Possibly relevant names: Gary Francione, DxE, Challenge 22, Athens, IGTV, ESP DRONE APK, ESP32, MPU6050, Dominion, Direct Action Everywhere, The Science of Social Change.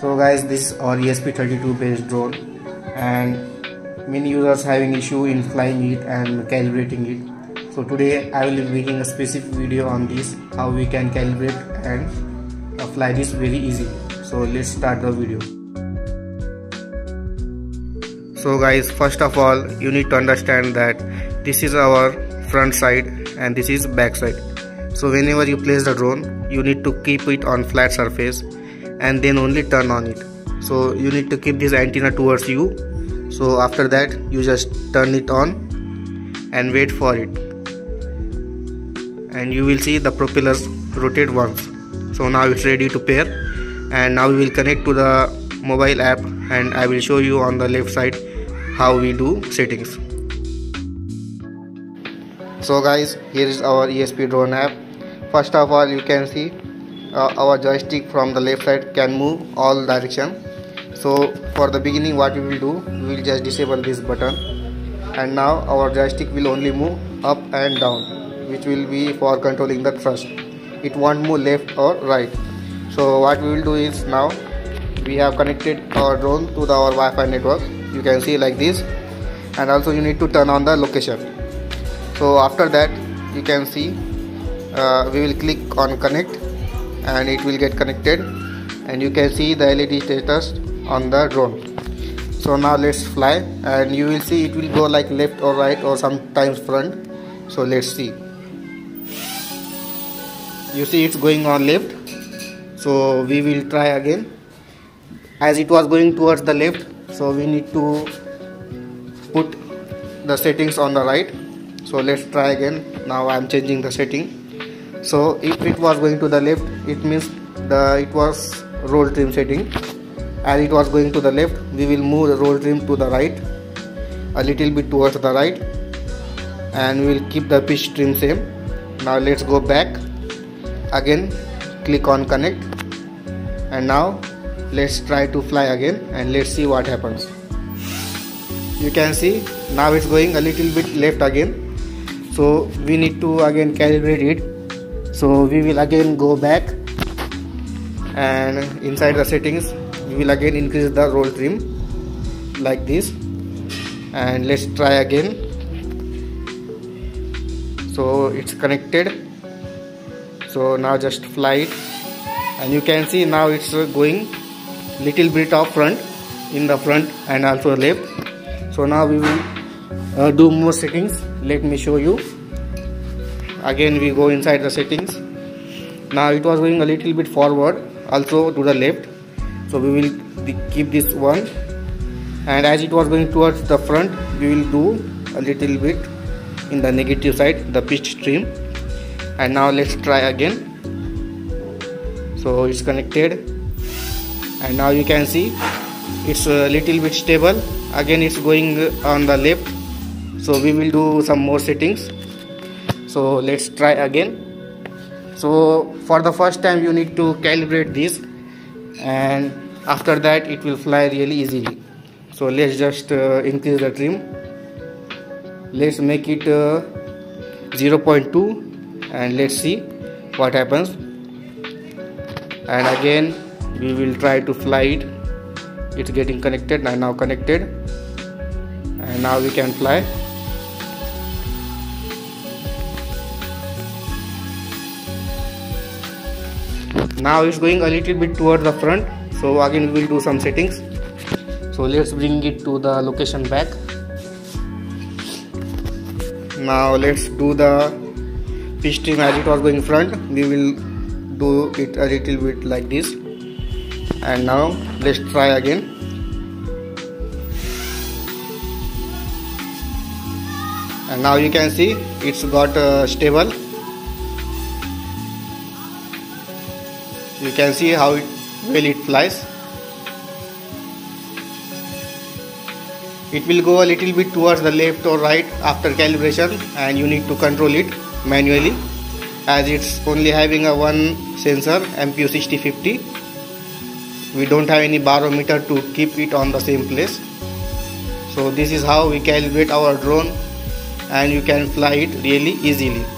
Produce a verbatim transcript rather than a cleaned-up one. So guys, this is our E S P thirty-two based drone, and many users having issue in flying it and calibrating it. So today I will be making a specific video on this, how we can calibrate and fly this very easy. So let's start the video. So guys, first of all you need to understand that this is our front side and this is back side. So whenever you place the drone, you need to keep it on flat surface and then only turn on it. So you need to keep this antenna towards you. So after that you just turn it on and wait for it, and you will see the propellers rotate once. So now it's ready to pair, and now we will connect to the mobile app and I will show you on the left side how we do settings. So guys, here is our E S P drone app. First of all you can see Uh, our joystick from the left side can move all direction. So for the beginning what we will do, we will just disable this button, and now our joystick will only move up and down, which will be for controlling the thrust. It won't move left or right. So what we will do is, now we have connected our drone to the, our Wi-Fi network, you can see like this, and also you need to turn on the location. So after that you can see uh, we will click on connect and it will get connected, and you can see the L E D status on the drone. So now let's fly, and you will see it will go like left or right or sometimes front. So let's see, you see it's going on left. So we will try again. As it was going towards the left, so we need to put the settings on the right. So let's try again. Now I am changing the setting. So if it was going to the left, it means the it was roll trim setting. As it was going to the left, we will move the roll trim to the right, a little bit towards the right, and we will keep the pitch trim same. Now let's go back again, click on connect, and now let's try to fly again and let's see what happens. You can see now it's going a little bit left again, so we need to again calibrate it. So we will again go back, and inside the settings we will again increase the roll trim like this, and let's try again. So it's connected. So now just fly it, and you can see now it's going little bit of front, in the front and also left. So now we will uh, do more settings. Let me show you. Again we go inside the settings. Now it was going a little bit forward, also to the left, so we will keep this one, and as it was going towards the front, we will do a little bit in the negative side, the pitch trim. And now let's try again. So it's connected, and now you can see it's a little bit stable. Again it's going on the left, so we will do some more settings. So let's try again. So for the first time you need to calibrate this, and after that it will fly really easily. So let's just uh, increase the trim. Let's make it uh, zero point two, and let's see what happens. And again we will try to fly it. It's getting connected and now connected, and now we can fly. Now it's going a little bit toward the front, so again we will do some settings. So let's bring it to the location back. Now let's do the pitch trim. As it was going front, we will do it a little bit like this, and now let's try again. And now you can see it's got uh, stable. You can see how it, well it flies. It will go a little bit towards the left or right after calibration, and you need to control it manually, as it's only having a one sensor M P U sixty fifty. We don't have any barometer to keep it on the same place. So this is how we calibrate our drone, and you can fly it really easily.